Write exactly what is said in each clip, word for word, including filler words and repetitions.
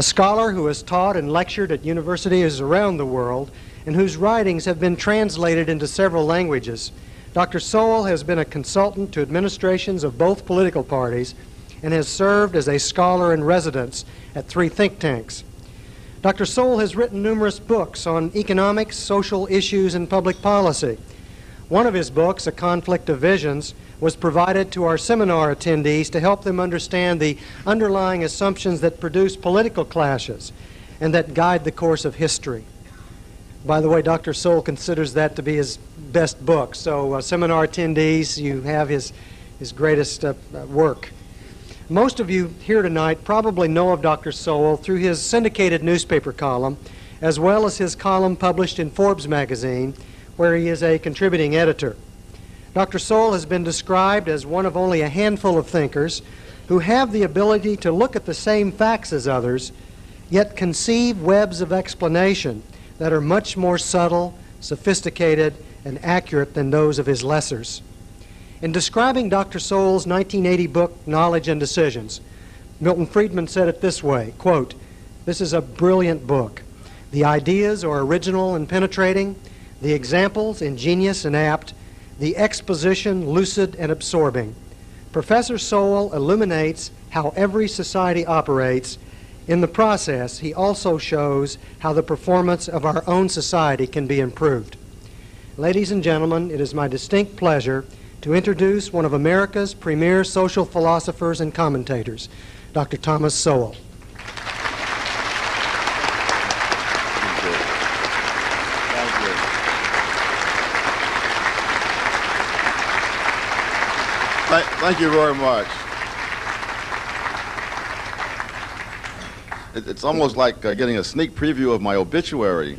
a scholar who has taught and lectured at universities around the world and whose writings have been translated into several languages. Doctor Sowell has been a consultant to administrations of both political parties and has served as a scholar in residence at three think tanks. Doctor Sowell has written numerous books on economics, social issues, and public policy. One of his books, A Conflict of Visions, was provided to our seminar attendees to help them understand the underlying assumptions that produce political clashes and that guide the course of history. By the way, Doctor Sowell considers that to be his best book, so uh, seminar attendees, you have his, his greatest uh, work. Most of you here tonight probably know of Doctor Sowell through his syndicated newspaper column, as well as his column published in Forbes magazine, where he is a contributing editor. Doctor Sowell has been described as one of only a handful of thinkers who have the ability to look at the same facts as others, yet conceive webs of explanation that are much more subtle, sophisticated, and accurate than those of his lessers. In describing Doctor Sowell's nineteen eighty book, Knowledge and Decisions, Milton Friedman said it this way, quote, "This is a brilliant book. The ideas are original and penetrating, the examples ingenious and apt, the exposition lucid and absorbing. Professor Sowell illuminates how every society operates. In the process, he also shows how the performance of our own society can be improved." Ladies and gentlemen, it is my distinct pleasure to introduce one of America's premier social philosophers and commentators, Doctor Thomas Sowell. Thank you. Thank you very much. It's almost like uh, getting a sneak preview of my obituary.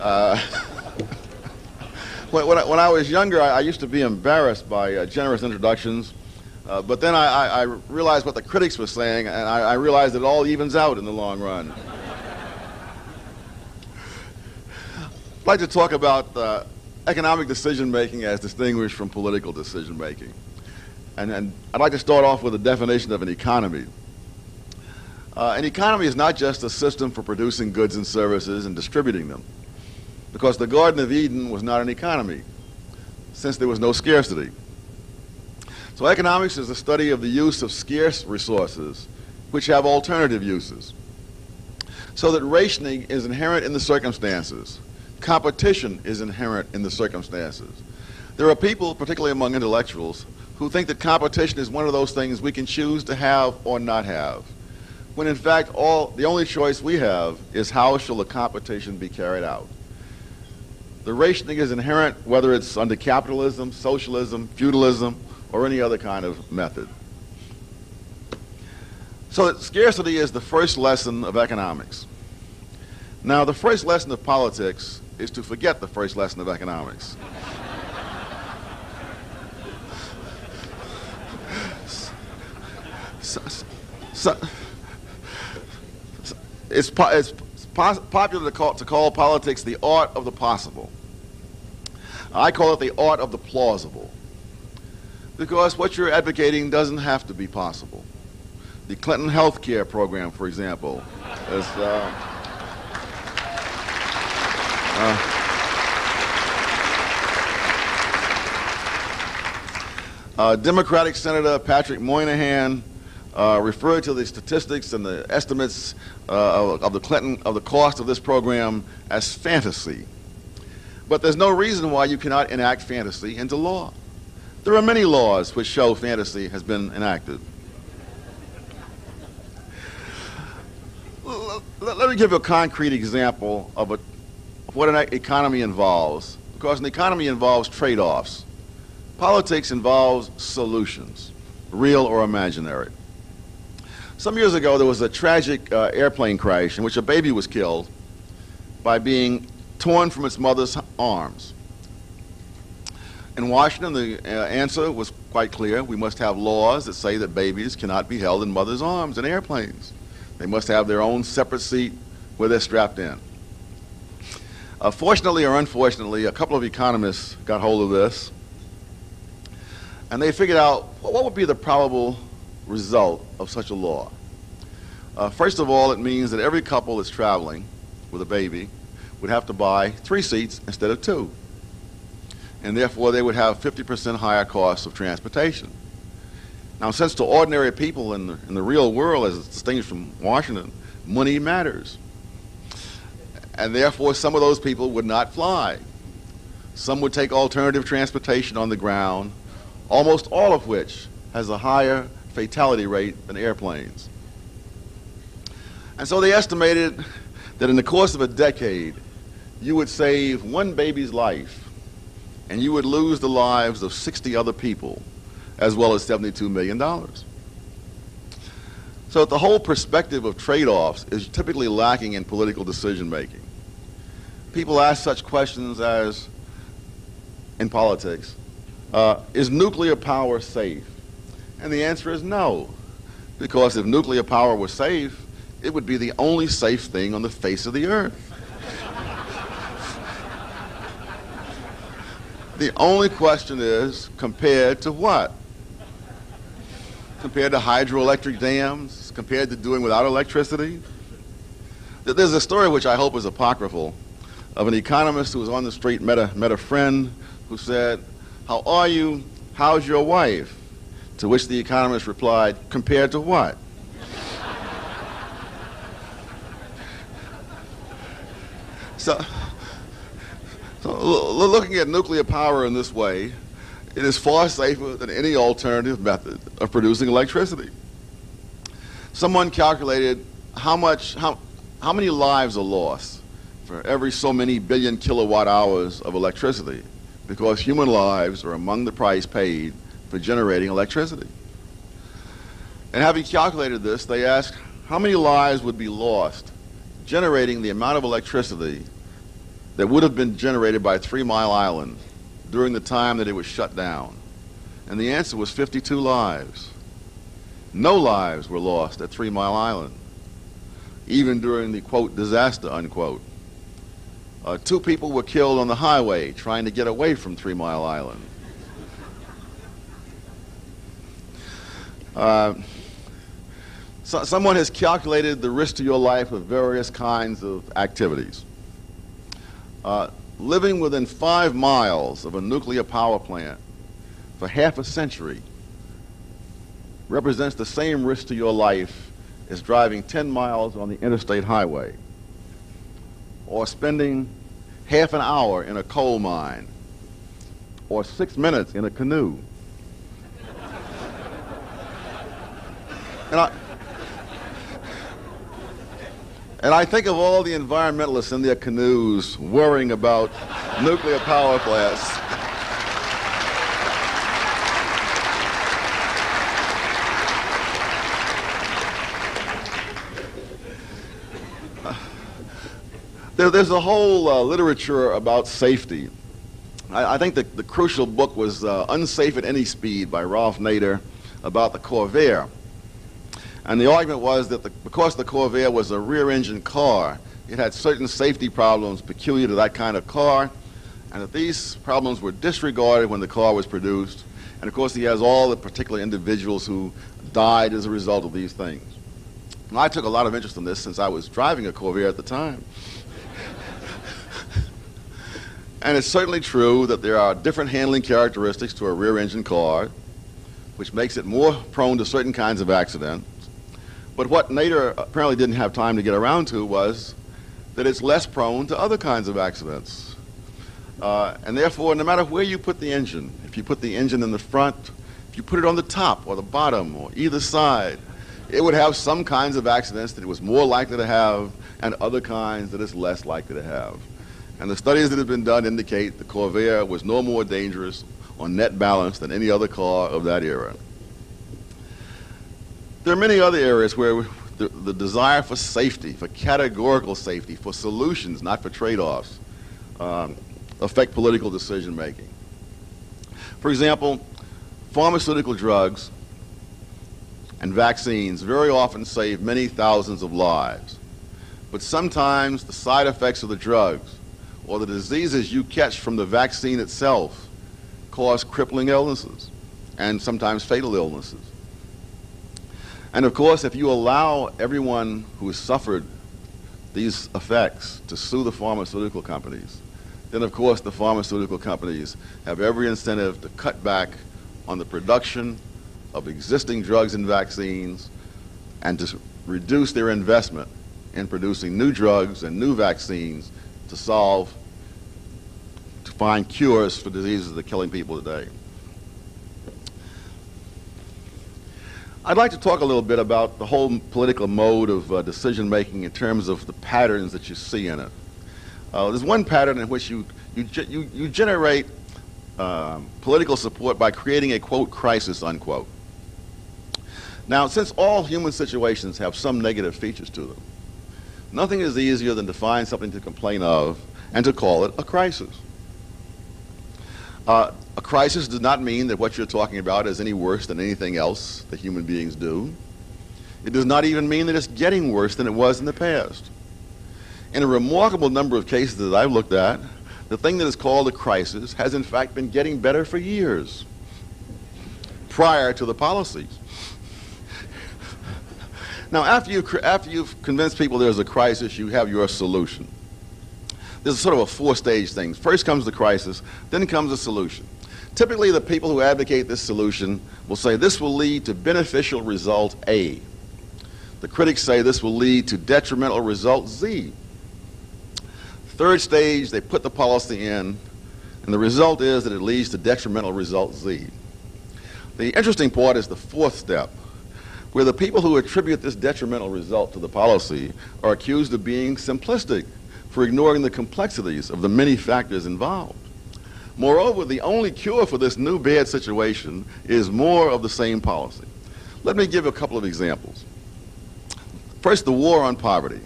uh, when, when, I, when I was younger, I, I used to be embarrassed by uh, generous introductions, uh, but then I, I, I realized what the critics were saying, and I, I realized it all evens out in the long run. I'd like to talk about uh, economic decision-making as distinguished from political decision-making. And, and I'd like to start off with a definition of an economy. Uh, an economy is not just a system for producing goods and services and distributing them, because the Garden of Eden was not an economy, since there was no scarcity. So economics is the study of the use of scarce resources, which have alternative uses, so that rationing is inherent in the circumstances. Competition is inherent in the circumstances. There are people, particularly among intellectuals, who think that competition is one of those things we can choose to have or not have, when in fact all the only choice we have is how shall the competition be carried out. The rationing is inherent whether it's under capitalism, socialism, feudalism, or any other kind of method. So that scarcity is the first lesson of economics. Now, the first lesson of politics is to forget the first lesson of economics. So, so, so it's, po it's pos popular to call, to call politics the art of the possible. I call it the art of the plausible, because what you're advocating doesn't have to be possible. The Clinton health care program, for example, is, uh, uh, uh, Democratic Senator Patrick Moynihan Uh, referred to the statistics and the estimates uh, of, of the Clinton of the cost of this program as fantasy. But there's no reason why you cannot enact fantasy into law. There are many laws which show fantasy has been enacted. Let, let me give you a concrete example of, a, of what an economy involves, because an economy involves trade-offs. Politics involves solutions, real or imaginary. Some years ago, there was a tragic uh, airplane crash in which a baby was killed by being torn from its mother's arms. In Washington, the uh, answer was quite clear. We must have laws that say that babies cannot be held in mother's arms in airplanes. They must have their own separate seat where they're strapped in. Uh, fortunately or unfortunately, a couple of economists got hold of this, and they figured out, well, what would be the probable result of such a law. Uh, first of all, it means that every couple that's traveling with a baby would have to buy three seats instead of two. And therefore, they would have fifty percent higher costs of transportation. Now, since to ordinary people in the, in the real world, as it's distinguished from Washington, money matters. And therefore, some of those people would not fly. Some would take alternative transportation on the ground, almost all of which has a higher fatality rate than airplanes. And so they estimated that in the course of a decade, you would save one baby's life, and you would lose the lives of sixty other people, as well as seventy-two million dollars. So the whole perspective of trade-offs is typically lacking in political decision-making. People ask such questions as, in politics, uh, is nuclear power safe? And the answer is no, because if nuclear power were safe, it would be the only safe thing on the face of the earth. The only question is, compared to what? Compared to hydroelectric dams? Compared to doing without electricity? There's a story which I hope is apocryphal of an economist who was on the street, met a, met a friend who said, "How are you? How's your wife?" To which the economist replied, "Compared to what?" So, so looking at nuclear power in this way, it is far safer than any alternative method of producing electricity. Someone calculated how much, how, how many lives are lost for every so many billion kilowatt hours of electricity, because human lives are among the price paid for generating electricity. And having calculated this, they asked how many lives would be lost generating the amount of electricity that would have been generated by Three Mile Island during the time that it was shut down. And the answer was fifty-two lives. No lives were lost at Three Mile Island, even during the, quote, disaster, unquote. Uh, two people were killed on the highway trying to get away from Three Mile Island. Uh, so, someone has calculated the risk to your life of various kinds of activities. Uh, living within five miles of a nuclear power plant for half a century represents the same risk to your life as driving ten miles on the interstate highway, or spending half an hour in a coal mine, or six minutes in a canoe. And I, and I think of all the environmentalists in their canoes worrying about nuclear power plants. There, there's a whole uh, literature about safety. I, I think the, the crucial book was uh, Unsafe at Any Speed by Ralph Nader about the Corvair. And the argument was that the, because the Corvair was a rear-engine car, it had certain safety problems peculiar to that kind of car, and that these problems were disregarded when the car was produced. And of course, he has all the particular individuals who died as a result of these things. And I took a lot of interest in this since I was driving a Corvair at the time. And it's certainly true that there are different handling characteristics to a rear-engine car, which makes it more prone to certain kinds of accidents. But what Nader apparently didn't have time to get around to was that it's less prone to other kinds of accidents. Uh, and therefore, no matter where you put the engine, if you put the engine in the front, if you put it on the top or the bottom or either side, it would have some kinds of accidents that it was more likely to have and other kinds that it's less likely to have. And the studies that have been done indicate the Corvair was no more dangerous on net balance than any other car of that era. There are many other areas where the, the desire for safety, for categorical safety, for solutions, not for trade-offs, um, affect political decision-making. For example, pharmaceutical drugs and vaccines very often save many thousands of lives. But sometimes the side effects of the drugs or the diseases you catch from the vaccine itself cause crippling illnesses and sometimes fatal illnesses. And of course, if you allow everyone who has suffered these effects to sue the pharmaceutical companies, then of course the pharmaceutical companies have every incentive to cut back on the production of existing drugs and vaccines and to reduce their investment in producing new drugs and new vaccines to solve, to find cures for diseases that are killing people today. I'd like to talk a little bit about the whole political mode of uh, decision-making in terms of the patterns that you see in it. Uh, there's one pattern in which you, you, ge you, you generate uh, political support by creating a, quote, crisis, unquote. Now, since all human situations have some negative features to them, nothing is easier than to find something to complain of and to call it a crisis. Uh, a crisis does not mean that what you're talking about is any worse than anything else that human beings do. It does not even mean that it's getting worse than it was in the past. In a remarkable number of cases that I've looked at, the thing that is called a crisis has in fact been getting better for years prior to the policies. Now, after you after you've convinced people there's a crisis, you have your solution. There's sort of a four-stage thing. First comes the crisis, then comes the solution. Typically, the people who advocate this solution will say this will lead to beneficial result A. The critics say this will lead to detrimental result Z. Third stage, they put the policy in, and the result is that it leads to detrimental result Z. The interesting part is the fourth step, where the people who attribute this detrimental result to the policy are accused of being simplistic for ignoring the complexities of the many factors involved. Moreover, the only cure for this new bad situation is more of the same policy. Let me give a couple of examples. First, the war on poverty.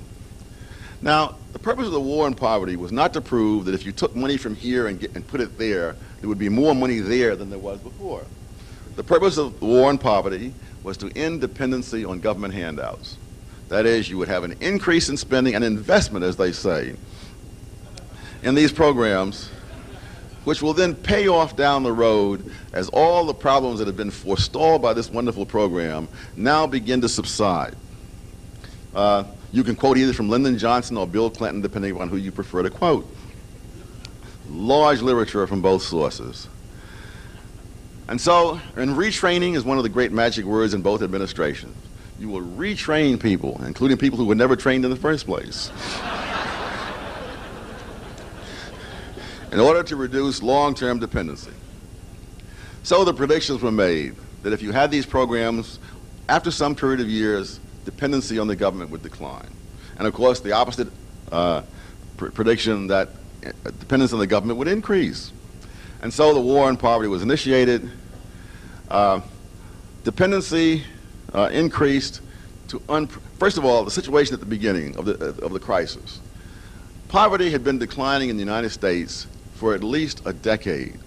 Now, the purpose of the war on poverty was not to prove that if you took money from here and, get, and put it there, there would be more money there than there was before. The purpose of the war on poverty was to end dependency on government handouts. That is, you would have an increase in spending and investment, as they say, in these programs, which will then pay off down the road as all the problems that have been forestalled by this wonderful program now begin to subside. Uh, you can quote either from Lyndon Johnson or Bill Clinton, depending on who you prefer to quote. Large literature from both sources. And so, and retraining is one of the great magic words in both administrations. You will retrain people, including people who were never trained in the first place, in order to reduce long-term dependency. So the predictions were made that if you had these programs, after some period of years, dependency on the government would decline. And of course, the opposite uh, pr prediction that dependence on the government would increase. And so the war on poverty was initiated. Uh, dependency uh, increased to, un first of all, the situation at the beginning of the, of the crisis. Poverty had been declining in the United States for at least a decade.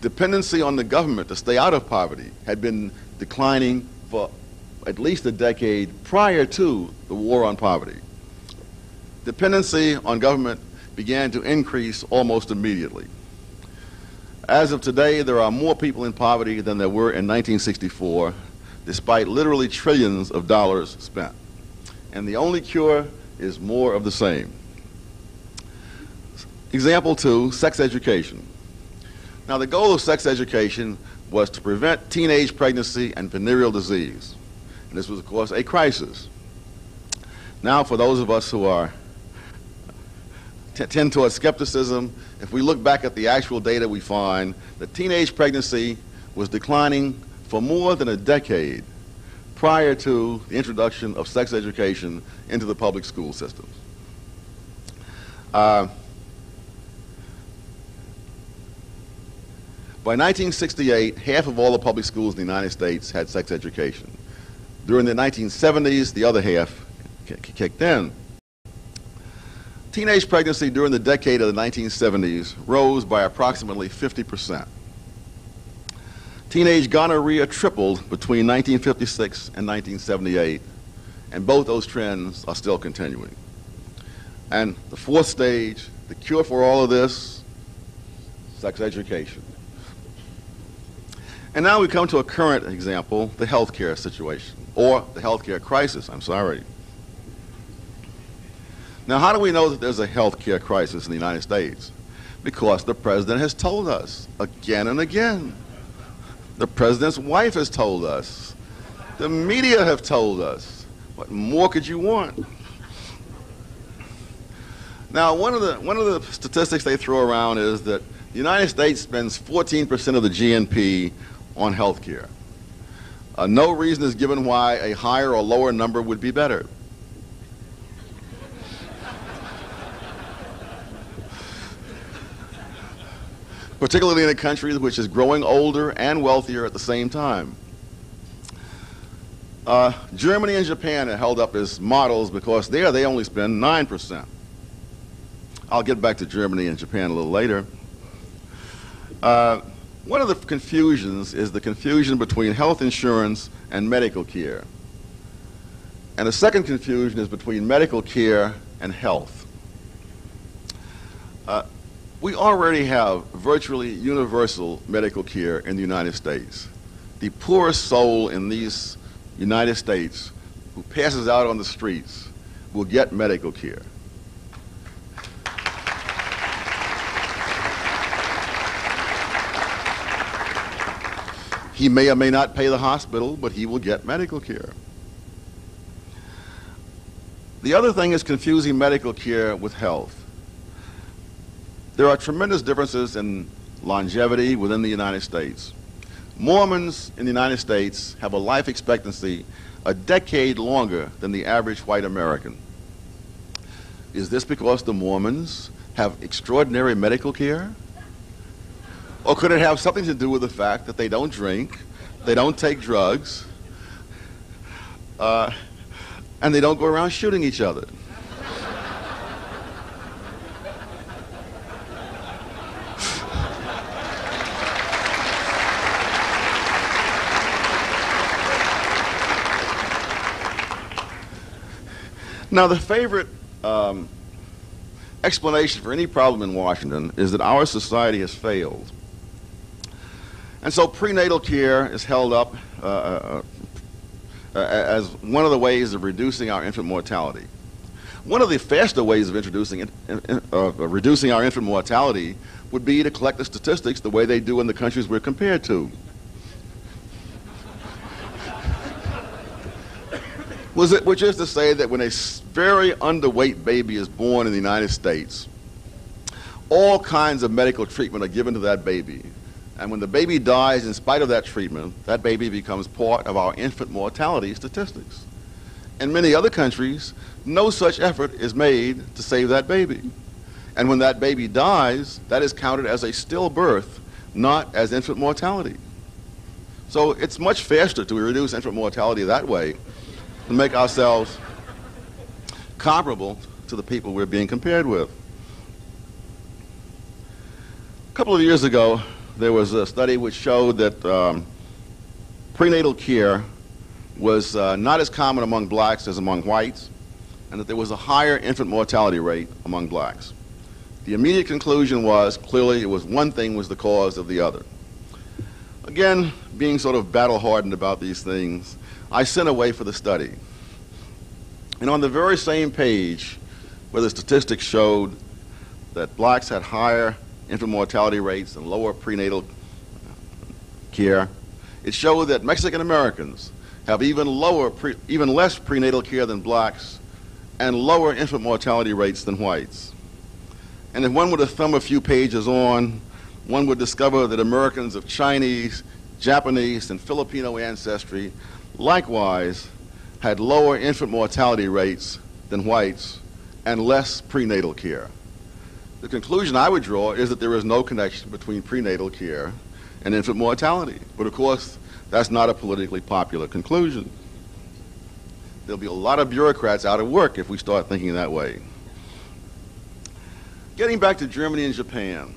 Dependency on the government to stay out of poverty had been declining for at least a decade prior to the war on poverty. Dependency on government began to increase almost immediately. As of today, there are more people in poverty than there were in nineteen sixty-four, despite literally trillions of dollars spent. And the only cure is more of the same. Example two, sex education. Now, the goal of sex education was to prevent teenage pregnancy and venereal disease. And this was, of course, a crisis. Now, for those of us who are tend towards skepticism, if we look back at the actual data, we find that teenage pregnancy was declining for more than a decade prior to the introduction of sex education into the public school systems. Uh, by nineteen sixty-eight, half of all the public schools in the United States had sex education. During the nineteen seventies, the other half kicked in. Teenage pregnancy during the decade of the nineteen seventies rose by approximately fifty percent. Teenage gonorrhea tripled between nineteen fifty-six and nineteen seventy-eight, and both those trends are still continuing. And the fourth stage, the cure for all of this, sex education. And now we come to a current example, the healthcare situation, or the healthcare crisis, I'm sorry. Now, how do we know that there's a healthcare crisis in the United States? Because the president has told us again and again. The president's wife has told us. The media have told us. What more could you want? Now, one of the, one of the statistics they throw around is that the United States spends fourteen percent of the G N P on health care. Uh, no reason is given why a higher or lower number would be better. Particularly in a country which is growing older and wealthier at the same time. Uh, Germany and Japan are held up as models because there they only spend nine percent. I'll get back to Germany and Japan a little later. Uh, one of the confusions is the confusion between health insurance and medical care. And the second confusion is between medical care and health. Uh, we already have virtually universal medical care in the United States. The poorest soul in these United States who passes out on the streets will get medical care. He may or may not pay the hospital, but he will get medical care. The other thing is confusing medical care with health. There are tremendous differences in longevity within the United States. Mormons in the United States have a life expectancy a decade longer than the average white American. Is this because the Mormons have extraordinary medical care? Or could it have something to do with the fact that they don't drink, they don't take drugs, uh, and they don't go around shooting each other? Now, the favorite um, explanation for any problem in Washington is that our society has failed. And so prenatal care is held up uh, uh, uh, as one of the ways of reducing our infant mortality. One of the faster ways of introducing it, uh, uh, reducing our infant mortality would be to collect the statistics the way they do in the countries we're compared to. Was it, which is to say that when a very underweight baby is born in the United States, all kinds of medical treatment are given to that baby. And when the baby dies in spite of that treatment, that baby becomes part of our infant mortality statistics. In many other countries, no such effort is made to save that baby. And when that baby dies, that is counted as a stillbirth, not as infant mortality. So it's much faster to reduce infant mortality that way to make ourselves comparable to the people we're being compared with. A couple of years ago, there was a study which showed that um, prenatal care was uh, not as common among blacks as among whites, and that there was a higher infant mortality rate among blacks. The immediate conclusion was, clearly, it was one thing was the cause of the other. Again, being sort of battle-hardened about these things, I sent away for the study. And on the very same page where the statistics showed that blacks had higher infant mortality rates and lower prenatal care, it showed that Mexican Americans have even lower, pre, even less prenatal care than blacks and lower infant mortality rates than whites. And if one were to thumb a few pages on, one would discover that Americans of Chinese, Japanese, and Filipino ancestry likewise had lower infant mortality rates than whites and less prenatal care. The conclusion I would draw is that there is no connection between prenatal care and infant mortality. But of course, that's not a politically popular conclusion. There'll be a lot of bureaucrats out of work if we start thinking that way. Getting back to Germany and Japan.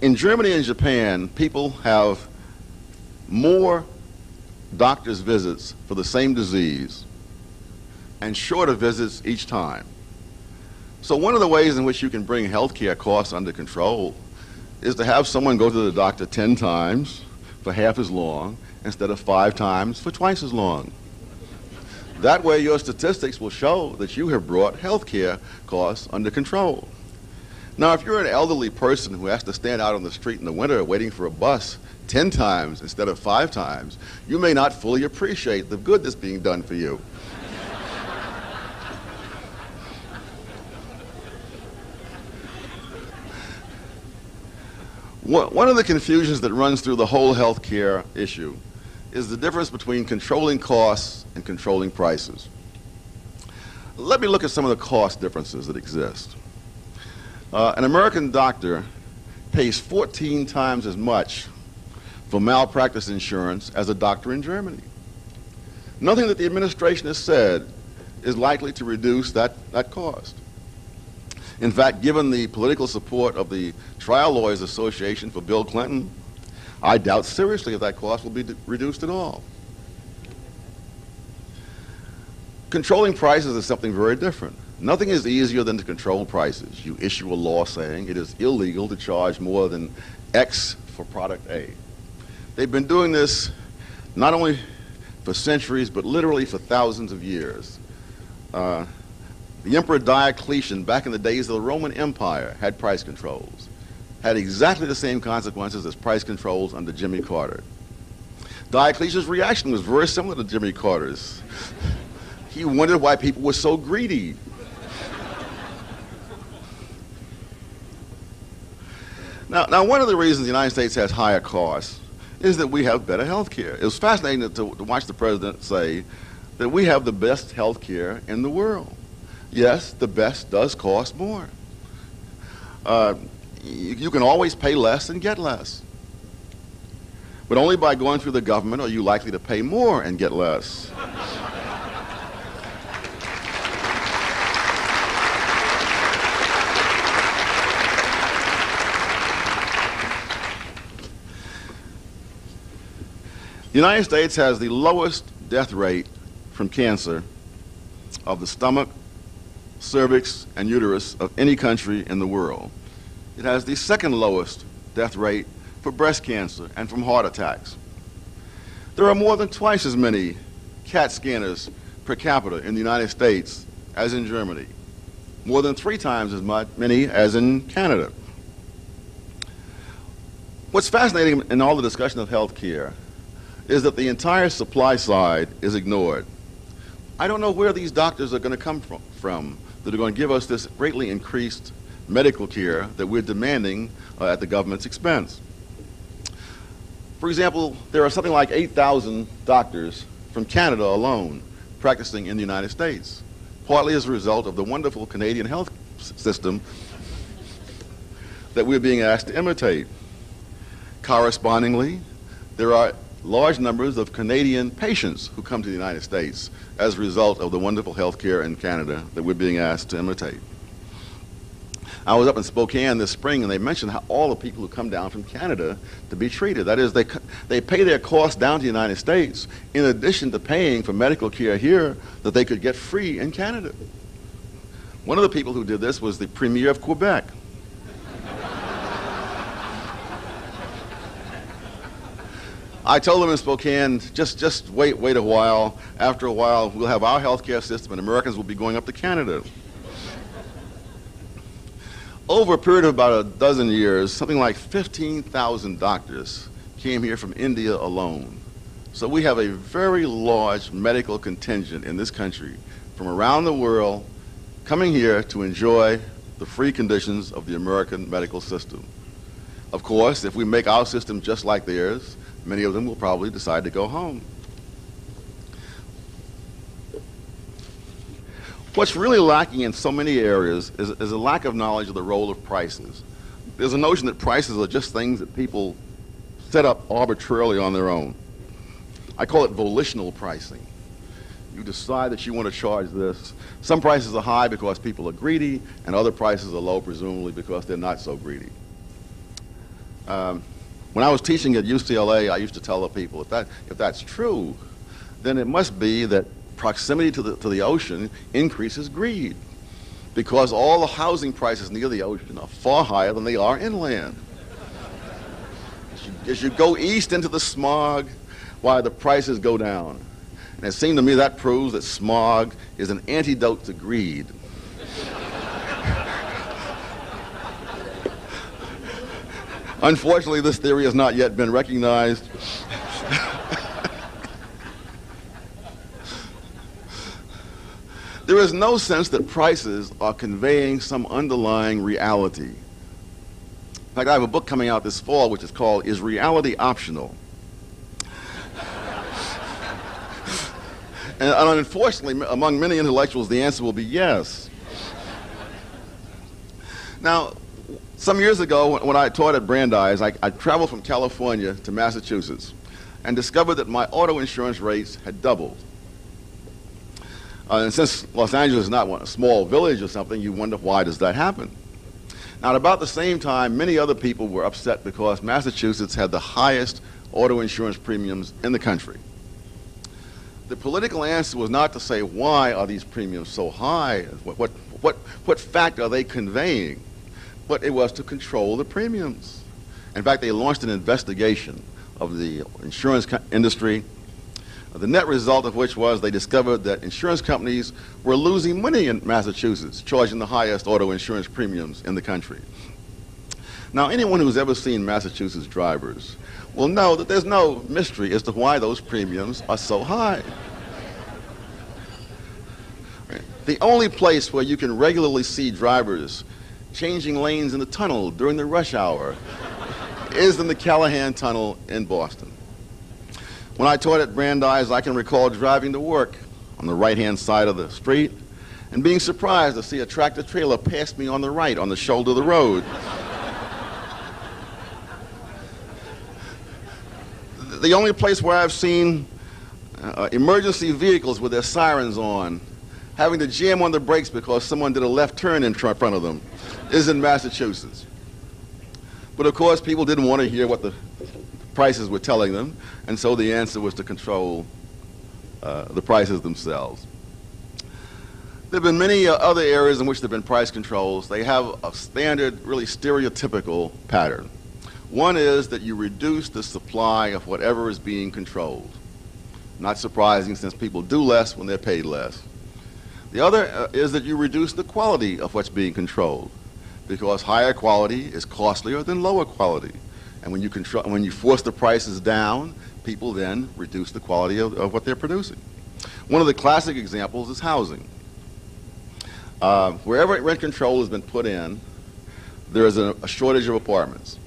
In Germany and Japan, people have more doctor's visits for the same disease and shorter visits each time. So one of the ways in which you can bring healthcare costs under control is to have someone go to the doctor ten times for half as long instead of five times for twice as long. That way your statistics will show that you have brought health care costs under control. Now, if you're an elderly person who has to stand out on the street in the winter waiting for a bus ten times instead of five times, you may not fully appreciate the good that's being done for you. One of the confusions that runs through the whole health care issue is the difference between controlling costs and controlling prices. Let me look at some of the cost differences that exist. Uh, an American doctor pays fourteen times as much for malpractice insurance as a doctor in Germany. Nothing that the administration has said is likely to reduce that, that cost. In fact, given the political support of the Trial Lawyers Association for Bill Clinton, I doubt seriously if that cost will be reduced at all. Controlling prices is something very different. Nothing is easier than to control prices. You issue a law saying it is illegal to charge more than X for product A. They've been doing this not only for centuries, but literally for thousands of years. Uh, The Emperor Diocletian, back in the days of the Roman Empire, had price controls. Had exactly the same consequences as price controls under Jimmy Carter. Diocletian's reaction was very similar to Jimmy Carter's. He wondered why people were so greedy. Now, now, one of the reasons the United States has higher costs is that we have better health care. It was fascinating to, to watch the president say that we have the best health care in the world. Yes, the best does cost more. Uh, you, you can always pay less and get less. But only by going through the government are you likely to pay more and get less. The United States has the lowest death rate from cancer of the stomach, cervix, and uterus of any country in the world. It has the second lowest death rate for breast cancer and from heart attacks. There are more than twice as many CAT scanners per capita in the United States as in Germany, more than three times as many as in Canada. What's fascinating in all the discussion of health care is that the entire supply side is ignored. I don't know where these doctors are going to come from, from that are going to give us this greatly increased medical care that we're demanding uh, at the government's expense. For example, there are something like eight thousand doctors from Canada alone practicing in the United States, partly as a result of the wonderful Canadian health system that we're being asked to imitate. Correspondingly, there are large numbers of Canadian patients who come to the United States as a result of the wonderful health care in Canada that we're being asked to imitate. I was up in Spokane this spring and they mentioned how all the people who come down from Canada to be treated. That is, they, they pay their costs down to the United States in addition to paying for medical care here that they could get free in Canada. One of the people who did this was the Premier of Quebec. I told them in Spokane, just, just wait, wait a while. After a while, we'll have our healthcare system and Americans will be going up to Canada. Over a period of about a dozen years, something like fifteen thousand doctors came here from India alone. So we have a very large medical contingent in this country from around the world coming here to enjoy the free conditions of the American medical system. Of course, if we make our system just like theirs, many of them will probably decide to go home. What's really lacking in so many areas is, is a lack of knowledge of the role of prices. There's a notion that prices are just things that people set up arbitrarily on their own. I call it volitional pricing. You decide that you want to charge this. Some prices are high because people are greedy, and other prices are low, presumably because they're not so greedy. Um, When I was teaching at U C L A, I used to tell the people, if, that, if that's true, then it must be that proximity to the, to the ocean increases greed, because all the housing prices near the ocean are far higher than they are inland. you, as you go east into the smog, why the prices go down. And it seemed to me that proves that smog is an antidote to greed. Unfortunately, this theory has not yet been recognized. There is no sense that prices are conveying some underlying reality. In fact, I have a book coming out this fall which is called Is Reality Optional? And unfortunately, among many intellectuals, the answer will be yes. Now, some years ago, when I taught at Brandeis, I, I traveled from California to Massachusetts and discovered that my auto insurance rates had doubled. Uh, and since Los Angeles is not one, a small village or something, you wonder, why does that happen? Now, at about the same time, many other people were upset because Massachusetts had the highest auto insurance premiums in the country. The political answer was not to say, why are these premiums so high? What, what, what, what fact are they conveying? But it was to control the premiums. In fact, they launched an investigation of the insurance industry, the net result of which was they discovered that insurance companies were losing money in Massachusetts, charging the highest auto insurance premiums in the country. Now, anyone who's ever seen Massachusetts drivers will know that there's no mystery as to why those premiums are so high. The only place where you can regularly see drivers changing lanes in the tunnel during the rush hour is in the Callahan Tunnel in Boston. When I taught at Brandeis, I can recall driving to work on the right-hand side of the street and being surprised to see a tractor-trailer pass me on the right on the shoulder of the road. The only place where I've seen uh, emergency vehicles with their sirens on, having to jam on the brakes because someone did a left turn in front of them, is in Massachusetts. But of course, people didn't want to hear what the prices were telling them, and so the answer was to control uh, the prices themselves. There have been many uh, other areas in which there have been price controls. They have a standard, really stereotypical pattern. One is that you reduce the supply of whatever is being controlled. Not surprising, since people do less when they're paid less. The other uh, is that you reduce the quality of what's being controlled, because higher quality is costlier than lower quality. And when you, control, when you force the prices down, people then reduce the quality of, of what they're producing. One of the classic examples is housing. Uh, wherever rent control has been put in, there is a, a shortage of apartments.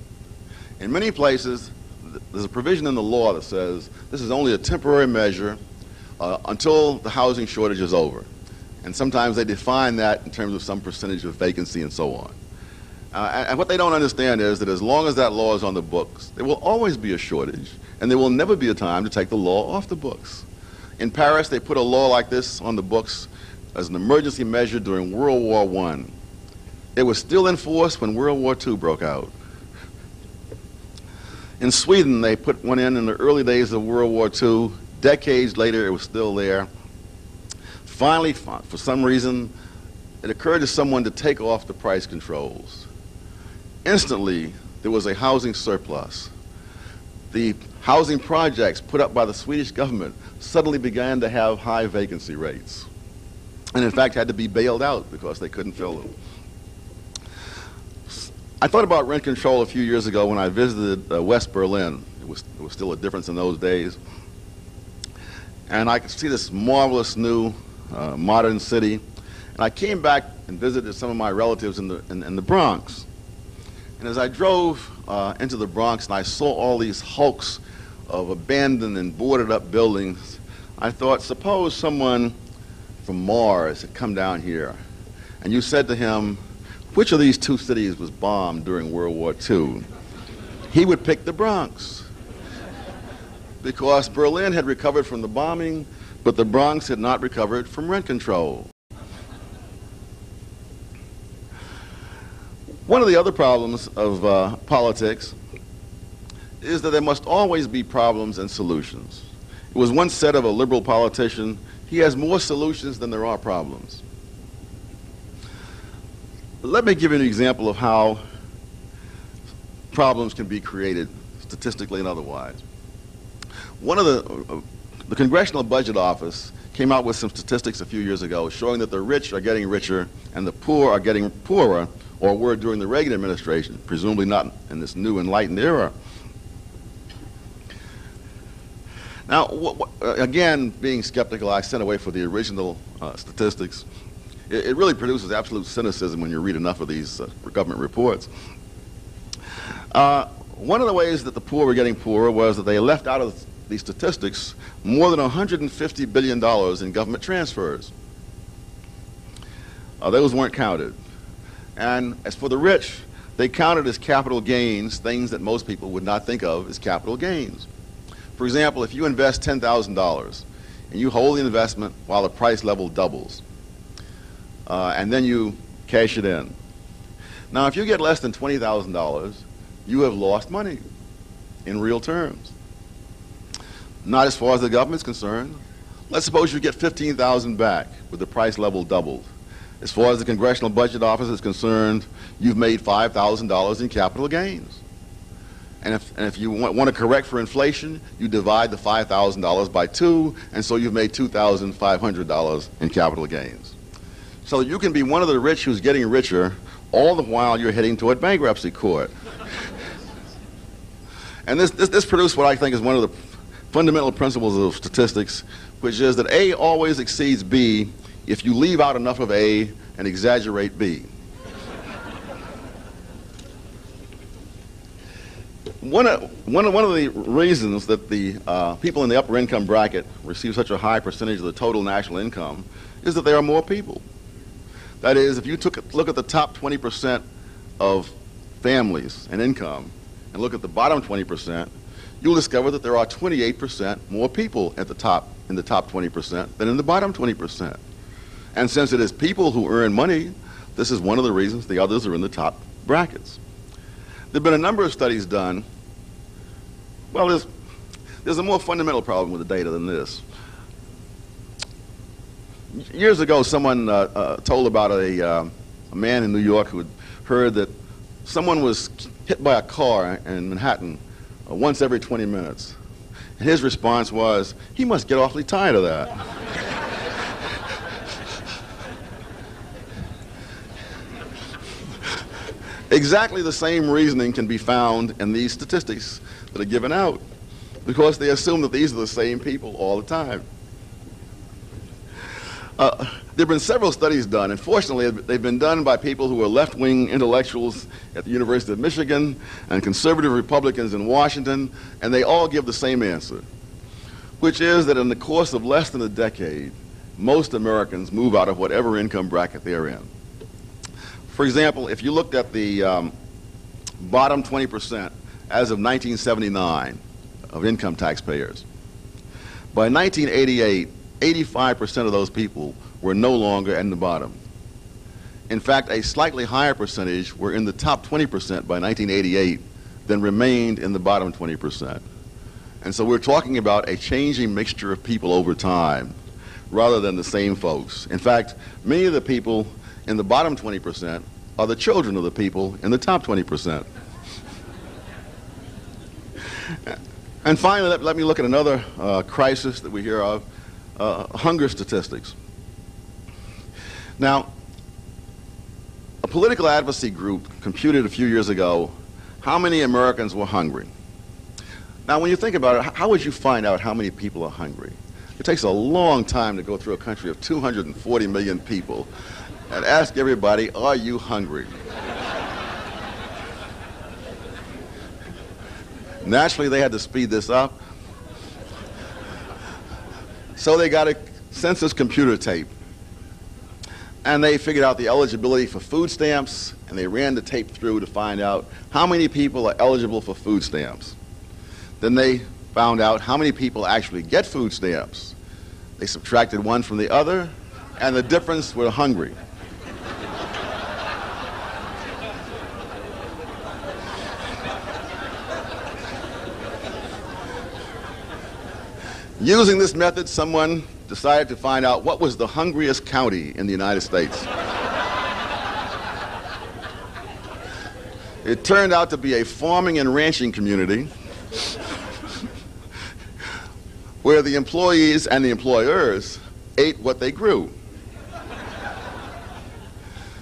In many places, th there's a provision in the law that says this is only a temporary measure uh, until the housing shortage is over. And sometimes they define that in terms of some percentage of vacancy and so on. Uh, and, and what they don't understand is that as long as that law is on the books, there will always be a shortage, and there will never be a time to take the law off the books. In Paris, they put a law like this on the books as an emergency measure during World War One. It was still in force when World War Two broke out. In Sweden, they put one in in the early days of World War Two. Decades later, it was still there. Finally, for some reason, it occurred to someone to take off the price controls. Instantly, there was a housing surplus. The housing projects put up by the Swedish government suddenly began to have high vacancy rates, and in fact had to be bailed out because they couldn't fill them. I thought about rent control a few years ago when I visited uh, West Berlin. It was, it was still a difference in those days. And I could see this marvelous new uh, modern city. And I came back and visited some of my relatives in the, in, in the Bronx. And as I drove uh, into the Bronx and I saw all these hulks of abandoned and boarded up buildings, I thought, suppose someone from Mars had come down here and you said to him, which of these two cities was bombed during World War Two? He would pick the Bronx, because Berlin had recovered from the bombing, but the Bronx had not recovered from rent control. One of the other problems of uh, politics is that there must always be problems and solutions. It was once said of a liberal politician, he has more solutions than there are problems. Let me give you an example of how problems can be created statistically and otherwise. One of the, uh, the Congressional Budget Office came out with some statistics a few years ago showing that the rich are getting richer and the poor are getting poorer, or were during the Reagan administration, presumably not in this new enlightened era. Now, wh wh again, being skeptical, I sent away for the original uh, statistics. It, it really produces absolute cynicism when you read enough of these uh, government reports. Uh, one of the ways that the poor were getting poorer was that they left out of these statistics more than one hundred fifty billion dollars in government transfers. Uh, those weren't counted. And as for the rich, they counted as capital gains things that most people would not think of as capital gains. For example, if you invest ten thousand dollars and you hold the investment while the price level doubles, uh, and then you cash it in. Now, if you get less than twenty thousand dollars, you have lost money in real terms. Not as far as the government's concerned. Let's suppose you get fifteen thousand dollars back with the price level doubled. As far as the Congressional Budget Office is concerned, you've made five thousand dollars in capital gains. And if, and if you want, want to correct for inflation, you divide the five thousand dollars by two, and so you've made two thousand five hundred dollars in capital gains. So you can be one of the rich who's getting richer, all the while you're heading toward bankruptcy court. And this, this, this produced what I think is one of the fundamental principles of statistics, which is that A always exceeds B if you leave out enough of A and exaggerate B. One of, one of, one of the reasons that the uh, people in the upper income bracket receive such a high percentage of the total national income is that there are more people. That is, if you took a look at the top twenty percent of families and income and look at the bottom twenty percent, you'll discover that there are twenty-eight percent more people at the top, in the top twenty percent than in the bottom twenty percent. And since it is people who earn money, this is one of the reasons the others are in the top brackets. There have been a number of studies done. Well, there's, there's a more fundamental problem with the data than this. Years ago, someone uh, uh, told about a, uh, a man in New York who had heard that someone was hit by a car in Manhattan uh, once every twenty minutes. And his response was, he must get awfully tired of that. Exactly the same reasoning can be found in these statistics that are given out, because they assume that these are the same people all the time. Uh, there have been several studies done, and fortunately they've been done by people who are left-wing intellectuals at the University of Michigan and conservative Republicans in Washington, and they all give the same answer, which is that in the course of less than a decade, most Americans move out of whatever income bracket they're in. For example, if you looked at the um, bottom twenty percent as of nineteen seventy-nine of income taxpayers, by nineteen eighty-eight, eighty-five percent of those people were no longer in the bottom. In fact, a slightly higher percentage were in the top twenty percent by nineteen eighty-eight than remained in the bottom twenty percent. And so we're talking about a changing mixture of people over time rather than the same folks. In fact, many of the people in the bottom twenty percent are the children of the people in the top twenty percent. And finally, let, let me look at another uh, crisis that we hear of. Uh, hunger statistics. Now, a political advocacy group computed a few years ago how many Americans were hungry. Now, when you think about it, how would you find out how many people are hungry? It takes a long time to go through a country of two hundred forty million people and ask everybody, are you hungry? Naturally, they had to speed this up. So they got a census computer tape, and they figured out the eligibility for food stamps, and they ran the tape through to find out how many people are eligible for food stamps. Then they found out how many people actually get food stamps. They subtracted one from the other, and the difference were hungry. Using this method, someone decided to find out what was the hungriest county in the United States. It turned out to be a farming and ranching community where the employees and the employers ate what they grew.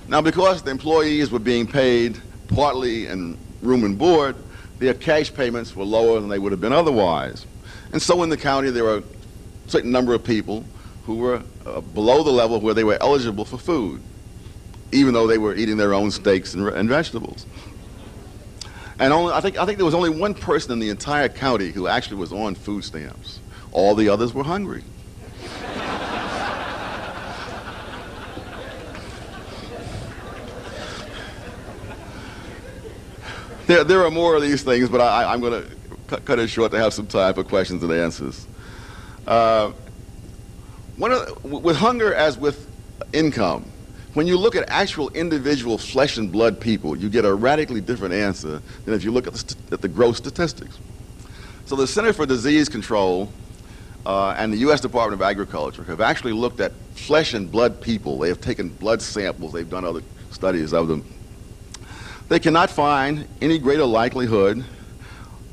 Now, because the employees were being paid partly in room and board, their cash payments were lower than they would have been otherwise. And so in the county, there were a certain number of people who were uh, below the level where they were eligible for food, even though they were eating their own steaks and, and vegetables. And only, I think, I think there was only one person in the entire county who actually was on food stamps. All the others were hungry. There, there are more of these things, but I, I'm going to cut it short to have some time for questions and answers. Uh, one of the, with hunger as with income, when you look at actual individual flesh and blood people, you get a radically different answer than if you look at the, at the gross statistics. So the Center for Disease Control uh, and the U S Department of Agriculture have actually looked at flesh and blood people. They have taken blood samples. They've done other studies of them. They cannot find any greater likelihood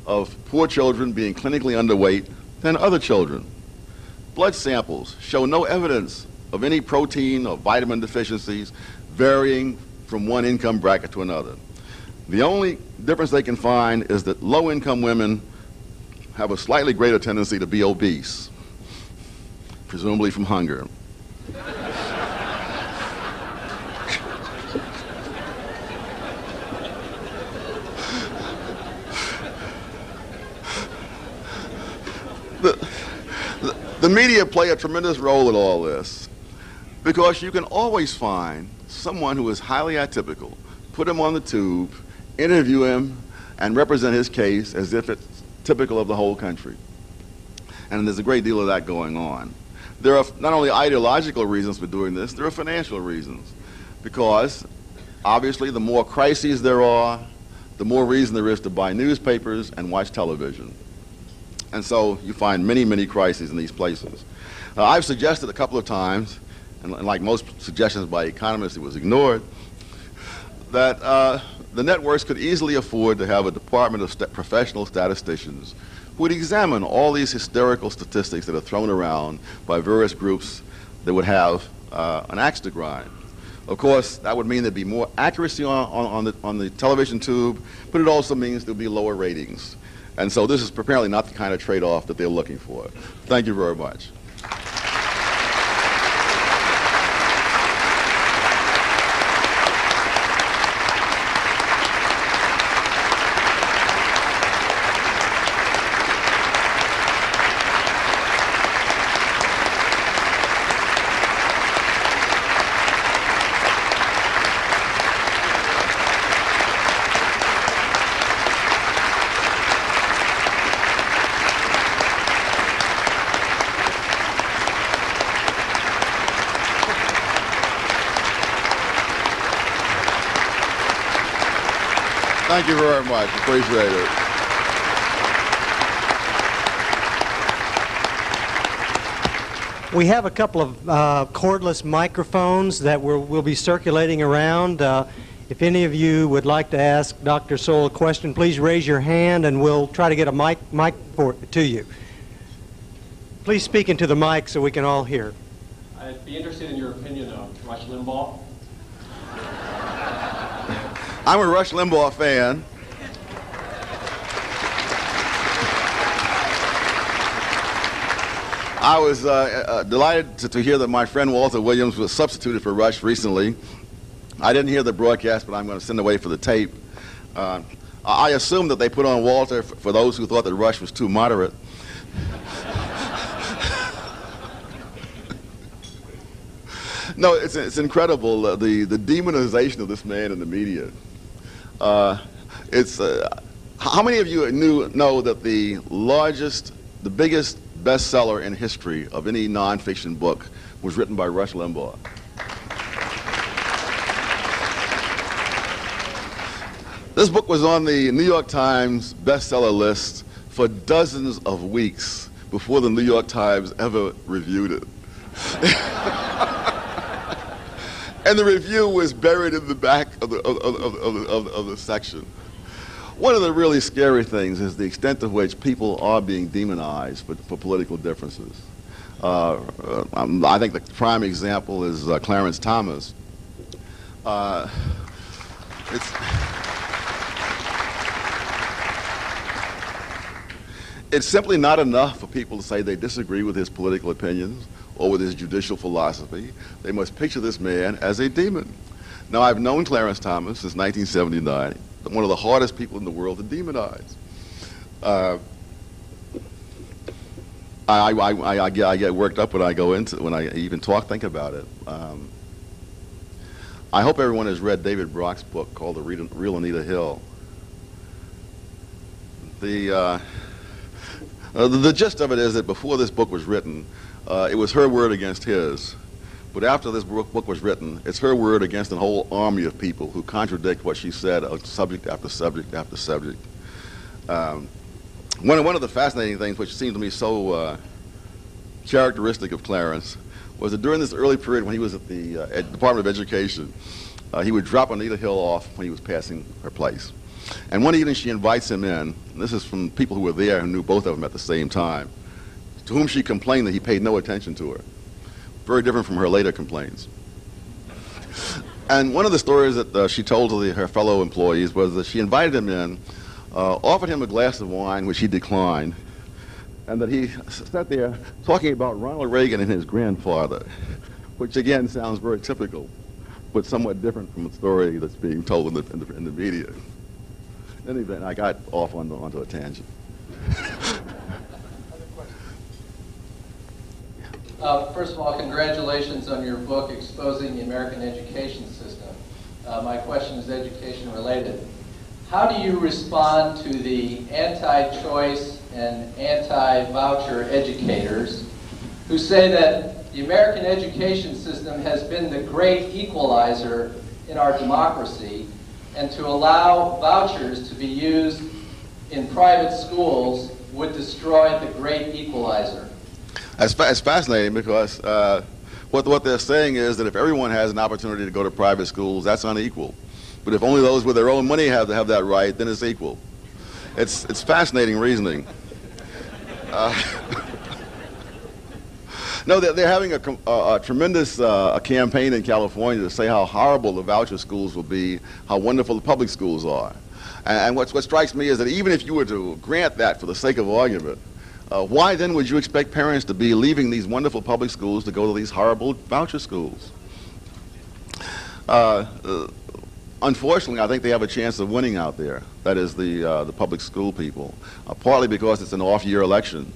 of poor children being clinically underweight than other children. Blood samples show no evidence of any protein or vitamin deficiencies varying from one income bracket to another. The only difference they can find is that low-income women have a slightly greater tendency to be obese, presumably from hunger. the, the, the media play a tremendous role in all this, because you can always find someone who is highly atypical, put him on the tube, interview him, and represent his case as if it's typical of the whole country. And there's a great deal of that going on. There are not only ideological reasons for doing this, there are financial reasons. Because obviously the more crises there are, the more reason there is to buy newspapers and watch television. And so you find many, many crises in these places. Now, I've suggested a couple of times, and like most suggestions by economists, it was ignored, that uh, the networks could easily afford to have a department of st- professional statisticians who would examine all these hysterical statistics that are thrown around by various groups that would have uh, an axe to grind. Of course, that would mean there'd be more accuracy on, on, on, the, on the television tube, but it also means there'd be lower ratings. And so this is apparently not the kind of trade-off that they're looking for. Thank you very much. Thank you very much. Appreciate it. We have a couple of uh, cordless microphones that we're, we'll be circulating around. Uh, if any of you would like to ask Doctor Sowell a question, please raise your hand and we'll try to get a mic, mic for, to you. Please speak into the mic so we can all hear. I'd be interested in your opinion of Rush Limbaugh. I'm a Rush Limbaugh fan. I was uh, uh, delighted to, to hear that my friend Walter Williams was substituted for Rush recently. I didn't hear the broadcast, but I'm going to send away for the tape. Uh, I assume that they put on Walter for, for those who thought that Rush was too moderate. No, it's, it's incredible, uh, the, the demonization of this man in the media. Uh, it's, uh, how many of you knew, know that the largest, the biggest bestseller in history of any nonfiction book was written by Rush Limbaugh? This book was on the New York Times bestseller list for dozens of weeks before the New York Times ever reviewed it. And the review was buried in the back of the, of, of, of, of, of the section. One of the really scary things is the extent to which people are being demonized for, for political differences. Uh, um, I think the prime example is uh, Clarence Thomas. Uh, it's, it's simply not enough for people to say they disagree with his political opinions or with his judicial philosophy. They must picture this man as a demon. Now, I've known Clarence Thomas since nineteen seventy-nine. One of the hardest people in the world to demonize. Uh, I, I, I, I, get, I get worked up when I go into when I even talk, think about it. Um, I hope everyone has read David Brock's book called The Real Anita Hill. The, uh, the, the gist of it is that before this book was written, uh, it was her word against his. But after this book was written, it's her word against a whole army of people who contradict what she said, subject after subject after subject. Um, one, one of the fascinating things, which seemed to me so uh, characteristic of Clarence, was that during this early period when he was at the uh, at Department of Education, uh, he would drop Anita Hill off when he was passing her place. And one evening she invites him in, and this is from people who were there who knew both of them at the same time, to whom she complained that he paid no attention to her. Very different from her later complaints. And one of the stories that uh, she told to the, her fellow employees was that she invited him in, uh, offered him a glass of wine, which he declined, and that he sat there talking about Ronald Reagan and his grandfather, which again sounds very typical, but somewhat different from the story that's being told in the, in the, in the media. In any event, I got off on the, onto a tangent. Uh, first of all, congratulations on your book exposing the American education system. Uh, my question is education related. How do you respond to the anti-choice and anti-voucher educators who say that the American education system has been the great equalizer in our democracy, and to allow vouchers to be used in private schools would destroy the great equalizer? It's fascinating because uh, what, what they're saying is that if everyone has an opportunity to go to private schools, that's unequal. But if only those with their own money have to have that right, then it's equal. It's, it's fascinating reasoning. Uh, no, they're, they're having a, a, a tremendous uh, a campaign in California to say how horrible the voucher schools will be, how wonderful the public schools are. And, and what's, what strikes me is that even if you were to grant that for the sake of argument, Uh, why then would you expect parents to be leaving these wonderful public schools to go to these horrible voucher schools? Uh, uh, unfortunately, I think they have a chance of winning out there. That is the, uh, the public school people, uh, partly because it's an off-year election.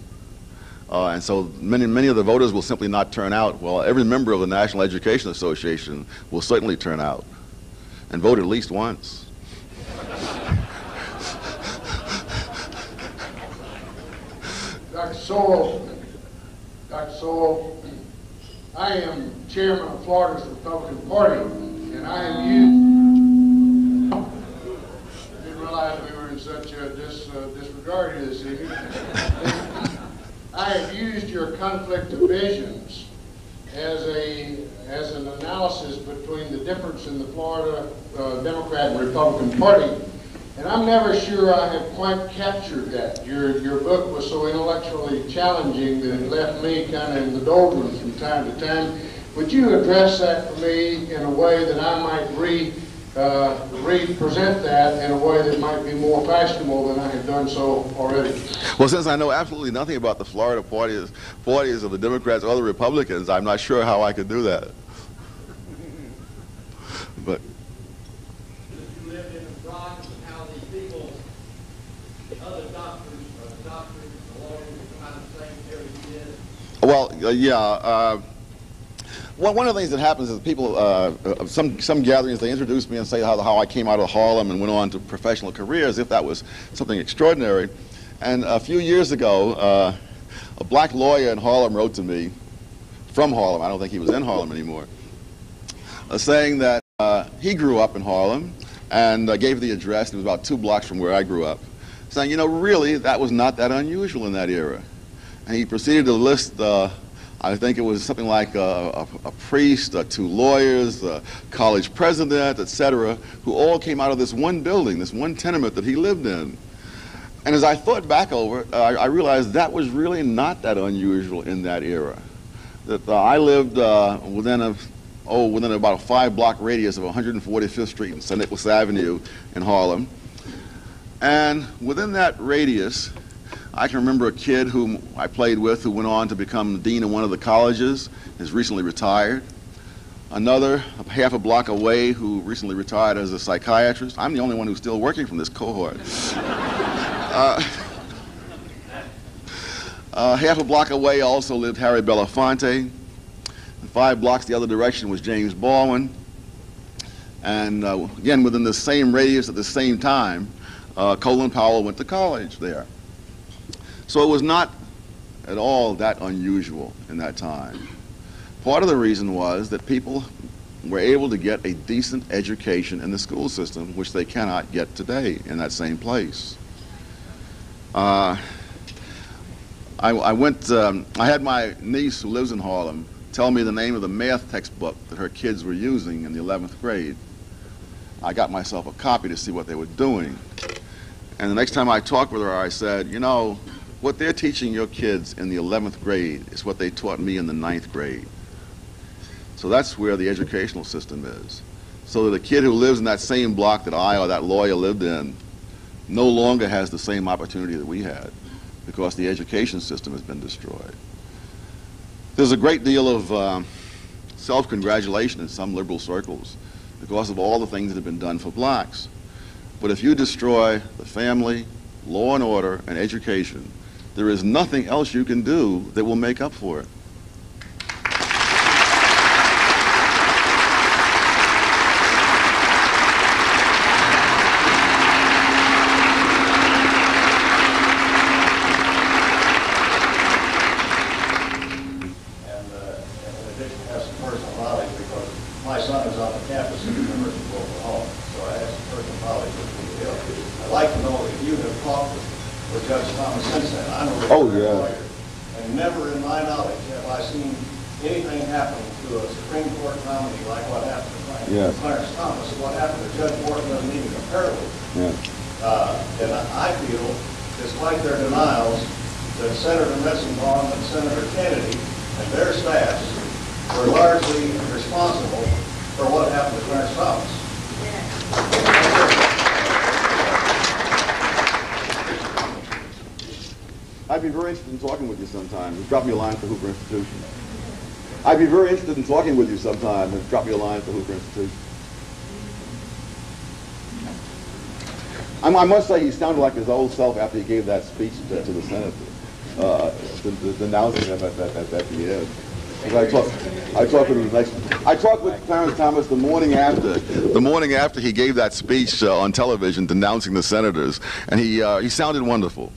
Uh, and so many, many of the voters will simply not turn out. Well, every member of the National Education Association will certainly turn out and vote at least once. Doctor Sowell, Doctor Sowell, I am chairman of Florida's Republican Party, and I am used. I didn't realize we were in such a dis, uh, disregard of this evening. I have used your conflict of visions as a as an analysis between the difference in the Florida uh, Democrat and Republican Party. And I'm never sure I have quite captured that. Your, your book was so intellectually challenging that it left me kind of in the doldrums from time to time. Would you address that for me in a way that I might re, uh, re-present that in a way that might be more fashionable than I have done so already? Well, since I know absolutely nothing about the Florida parties, parties of the Democrats or the Republicans, I'm not sure how I could do that. But. Well, uh, yeah. Uh, well, one of the things that happens is people, uh, uh, some some gatherings, they introduce me and say how how I came out of Harlem and went on to professional careers, if that was something extraordinary. And a few years ago, uh, a black lawyer in Harlem wrote to me from Harlem. I don't think he was in Harlem anymore, uh, saying that uh, he grew up in Harlem and uh, gave the address. It was about two blocks from where I grew up, saying, you know, really, that was not that unusual in that era. And he proceeded to list uh, I think it was something like a, a, a priest, uh, two lawyers, a college president, et cetera, who all came out of this one building, this one tenement that he lived in. And as I thought back over it, I, I realized that was really not that unusual in that era. That uh, I lived uh, within a, oh, within about a five-block radius of one forty-fifth Street and Saint Nicholas Avenue in Harlem. And within that radius, I can remember a kid whom I played with who went on to become dean of one of the colleges, is recently retired. Another half a block away who recently retired as a psychiatrist. I'm the only one who's still working from this cohort. Uh, uh, half a block away also lived Harry Belafonte. And five blocks the other direction was James Baldwin. And uh, again, within the same radius at the same time, uh, Colin Powell went to college there. So it was not at all that unusual in that time. Part of the reason was that people were able to get a decent education in the school system, which they cannot get today in that same place. Uh, I, I went, um, I had my niece who lives in Harlem tell me the name of the math textbook that her kids were using in the eleventh grade. I got myself a copy to see what they were doing. And the next time I talked with her, I said, you know, what they're teaching your kids in the eleventh grade is what they taught me in the ninth grade. So that's where the educational system is. So that a kid who lives in that same block that I or that lawyer lived in no longer has the same opportunity that we had because the education system has been destroyed. There's a great deal of um, self-congratulation in some liberal circles because of all the things that have been done for blacks. But if you destroy the family, law and order, and education, there is nothing else you can do that will make up for it. Drop me a line for Hoover Institution. I'd be very interested in talking with you sometime and drop me a line for Hoover Institution. I'm, I must say he sounded like his old self after he gave that speech to, to the Senate, uh, the, the, the announcing them at, at, at, at the end. I talked, I talked with him the next, I talked with Clarence Thomas the morning after, the morning after he gave that speech uh, on television denouncing the senators, and he, uh, he sounded wonderful.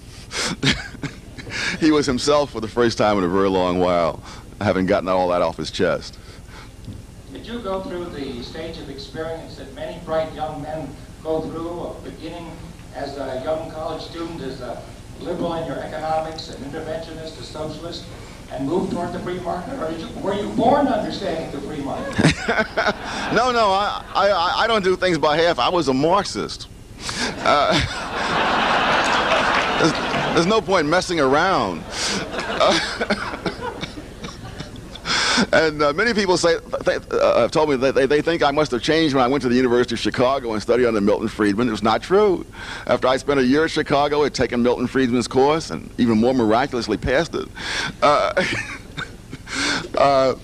He was himself for the first time in a very long while, having gotten all that off his chest. Did you go through the stage of experience that many bright young men go through, of beginning as a young college student as a liberal in your economics, an interventionist, a socialist, and move toward the free market? Or did you, were you born understanding the free market? No, no, I, I, I don't do things by half. I was a Marxist. Uh, There's no point messing around. Uh, and uh, many people say, they, uh, have told me that they, they think I must have changed when I went to the University of Chicago and studied under Milton Friedman. It was not true. After I spent a year at Chicago, I had taken Milton Friedman's course and even more miraculously passed it. Uh, uh,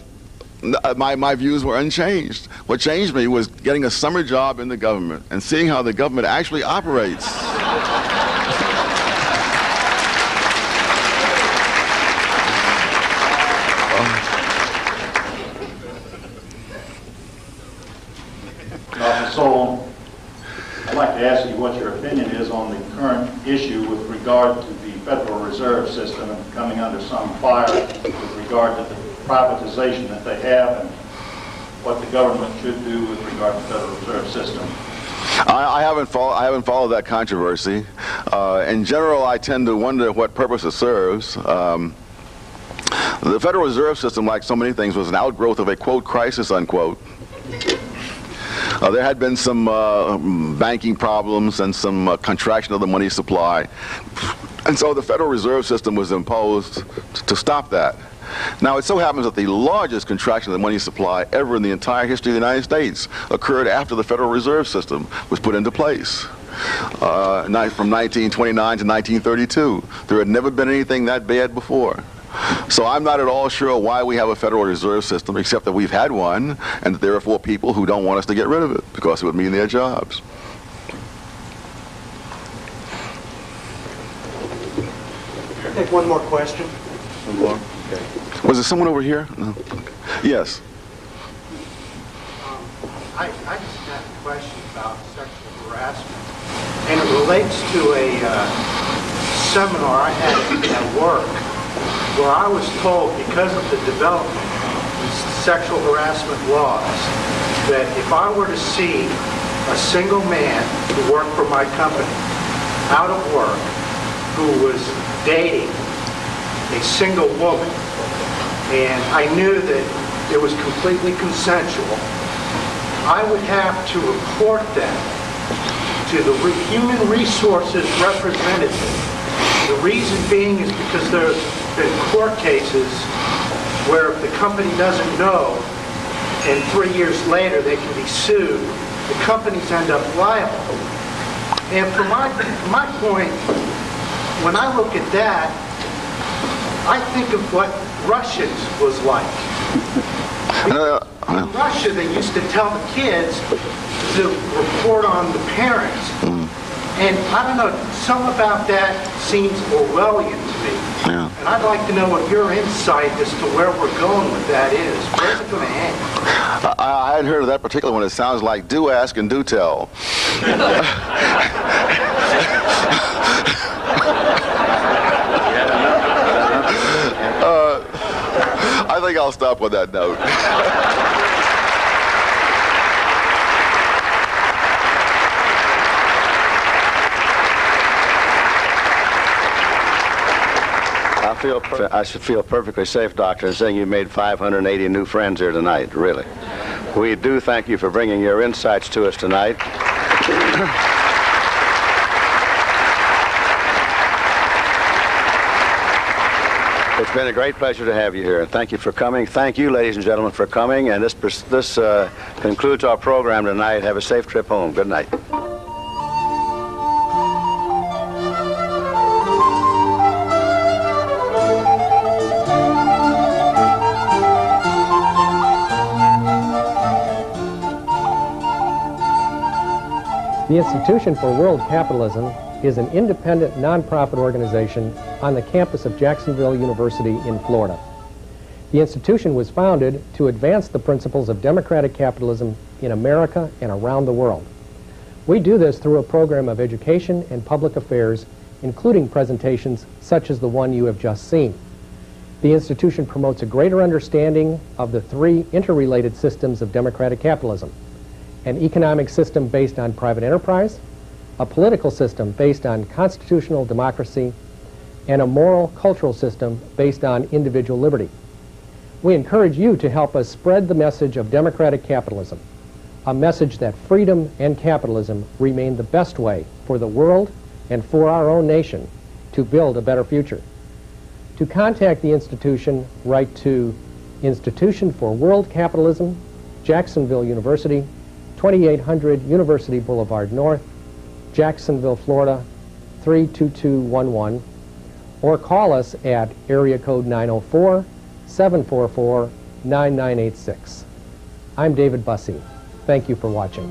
My, my views were unchanged. What changed me was getting a summer job in the government and seeing how the government actually operates. So, I'd like to ask you what your opinion is on the current issue with regard to the Federal Reserve System and coming under some fire with regard to the privatization that they have and what the government should do with regard to the Federal Reserve System. I, I, haven't, follow, I haven't followed that controversy. Uh, in general, I tend to wonder what purpose it serves. Um, The Federal Reserve System, like so many things, was an outgrowth of a, quote, crisis, unquote. Uh, there had been some uh, banking problems and some uh, contraction of the money supply. And so the Federal Reserve System was imposed to stop that. Now, it so happens that the largest contraction of the money supply ever in the entire history of the United States occurred after the Federal Reserve System was put into place. Uh, from nineteen twenty-nine to nineteen thirty-two, there had never been anything that bad before. So I'm not at all sure why we have a Federal Reserve System, except that we've had one, and that there are four people who don't want us to get rid of it, because it would mean their jobs. I'll take one more question. One more? Okay. Was there someone over here? No. Yes. Um, I, I just had a question about sexual harassment, and it relates to a uh, seminar I had at work, where I was told, because of the development of sexual harassment laws, that if I were to see a single man who worked for my company, out of work, who was dating a single woman, and I knew that it was completely consensual, I would have to report that to the human resources representative. The reason being is because there's been court cases where if the company doesn't know and three years later they can be sued, the companies end up liable. And from my, from my point, when I look at that, I think of what Russians was like. In Russia, they used to tell the kids to report on the parents. And I don't know, something about that seems Orwellian to me. Yeah. And I'd like to know what your insight as to where we're going with that is. Where's it going to end? I, I hadn't heard of that particular one. It sounds like do ask and do tell. uh, I think I'll stop on that note. I should feel perfectly safe, Doctor, in saying you made five hundred eighty new friends here tonight, really. We do thank you for bringing your insights to us tonight. It's been a great pleasure to have you here, and thank you for coming. Thank you, ladies and gentlemen, for coming, and this, this uh, concludes our program tonight. Have a safe trip home. Good night. The Institution for World Capitalism is an independent nonprofit organization on the campus of Jacksonville University in Florida. The institution was founded to advance the principles of democratic capitalism in America and around the world. We do this through a program of education and public affairs, including presentations such as the one you have just seen. The institution promotes a greater understanding of the three interrelated systems of democratic capitalism: an economic system based on private enterprise, a political system based on constitutional democracy, and a moral cultural system based on individual liberty. We encourage you to help us spread the message of democratic capitalism, a message that freedom and capitalism remain the best way for the world and for our own nation to build a better future. To contact the institution, write to Institution for World Capitalism, Jacksonville University, twenty-eight hundred University Boulevard North, Jacksonville, Florida, three two two one one, or call us at area code nine oh four, seven four four, nine nine eight six. I'm David Bussey. Thank you for watching.